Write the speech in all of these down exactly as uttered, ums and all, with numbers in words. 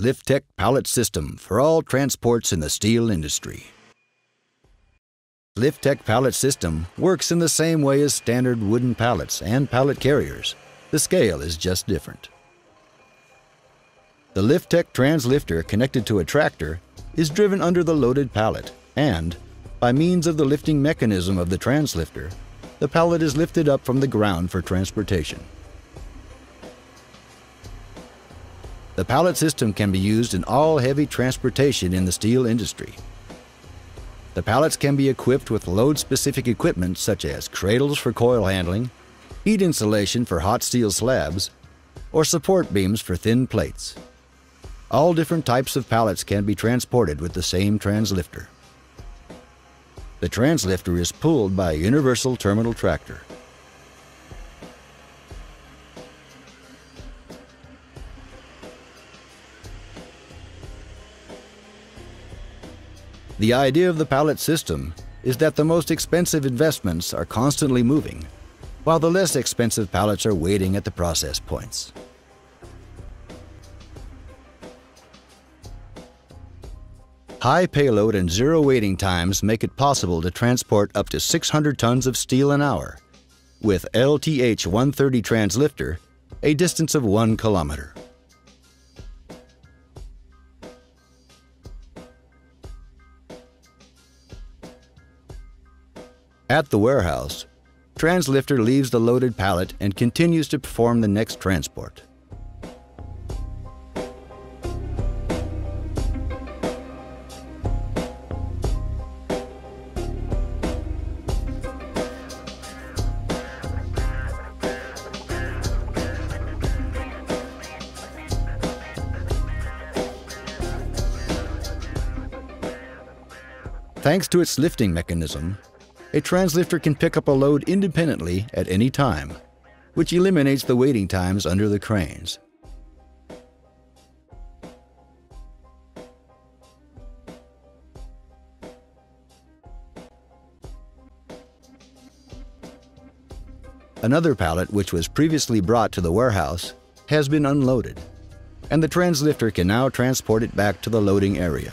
Liftec pallet system for all transports in the steel industry. Liftec pallet system works in the same way as standard wooden pallets and pallet carriers. The scale is just different. The Liftec translifter connected to a tractor is driven under the loaded pallet, and by means of the lifting mechanism of the translifter, the pallet is lifted up from the ground for transportation. The pallet system can be used in all heavy transportation in the steel industry. The pallets can be equipped with load-specific equipment such as cradles for coil handling, heat insulation for hot steel slabs, or support beams for thin plates. All different types of pallets can be transported with the same translifter. The translifter is pulled by a universal terminal tractor. The idea of the pallet system is that the most expensive investments are constantly moving, while the less expensive pallets are waiting at the process points. High payload and zero waiting times make it possible to transport up to six hundred tons of steel an hour, with L T H one thirty translifter, a distance of one kilometer. At the warehouse, translifter leaves the loaded pallet and continues to perform the next transport. Thanks to its lifting mechanism, a translifter can pick up a load independently at any time, which eliminates the waiting times under the cranes. Another pallet, which was previously brought to the warehouse, has been unloaded, and the translifter can now transport it back to the loading area.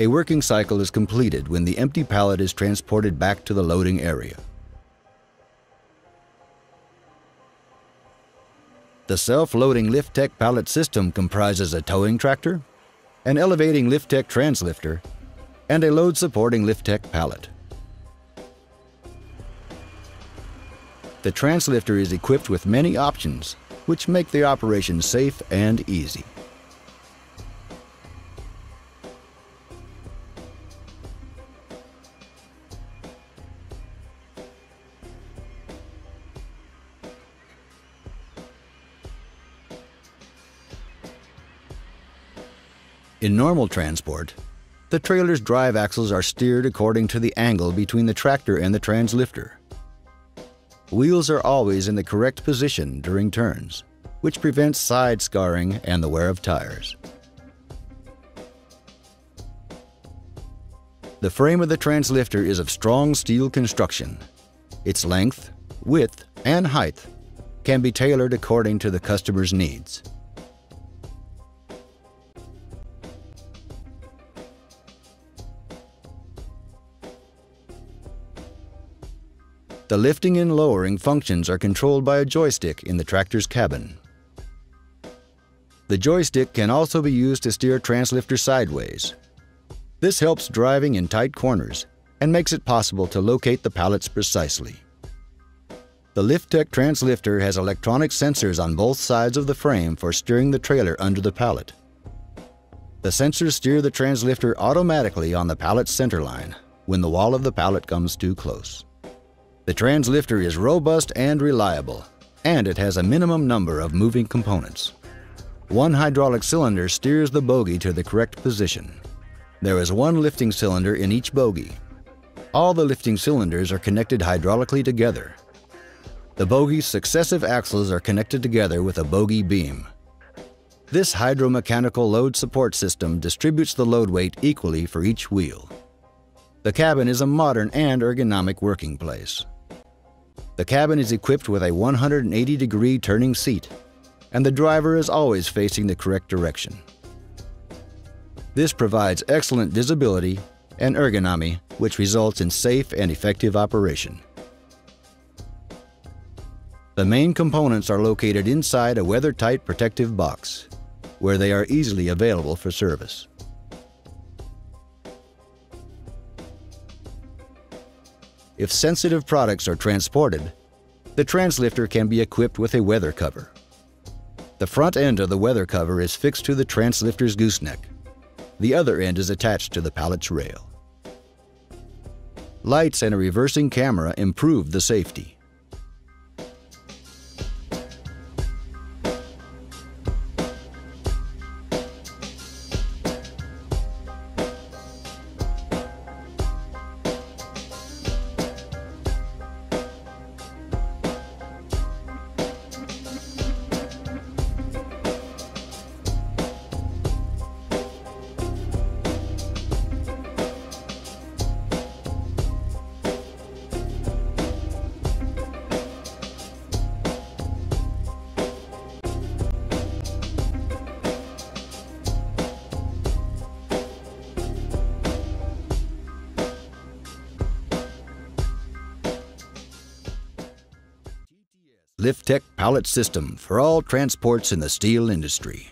A working cycle is completed when the empty pallet is transported back to the loading area. The self-loading Liftec pallet system comprises a towing tractor, an elevating Liftec translifter, and a load-supporting Liftec pallet. The translifter is equipped with many options, which make the operation safe and easy. In normal transport, the trailer's drive axles are steered according to the angle between the tractor and the translifter. Wheels are always in the correct position during turns, which prevents side scarring and the wear of tires. The frame of the translifter is of strong steel construction. Its length, width, and height can be tailored according to the customer's needs. The lifting and lowering functions are controlled by a joystick in the tractor's cabin. The joystick can also be used to steer translifter sideways. This helps driving in tight corners and makes it possible to locate the pallets precisely. The Liftec translifter has electronic sensors on both sides of the frame for steering the trailer under the pallet. The sensors steer the translifter automatically on the pallet centerline when the wall of the pallet comes too close. The translifter is robust and reliable, and it has a minimum number of moving components. One hydraulic cylinder steers the bogie to the correct position. There is one lifting cylinder in each bogie. All the lifting cylinders are connected hydraulically together. The bogie's successive axles are connected together with a bogie beam. This hydromechanical load support system distributes the load weight equally for each wheel. The cabin is a modern and ergonomic working place. The cabin is equipped with a one hundred eighty degree turning seat, and the driver is always facing the correct direction. This provides excellent visibility and ergonomy, which results in safe and effective operation. The main components are located inside a weather-tight protective box, where they are easily available for service. If sensitive products are transported, the Translifter can be equipped with a weather cover. The front end of the weather cover is fixed to the Translifter's gooseneck. The other end is attached to the pallet's rail. Lights and a reversing camera improve the safety. Liftec pallet system for all transports in the steel industry.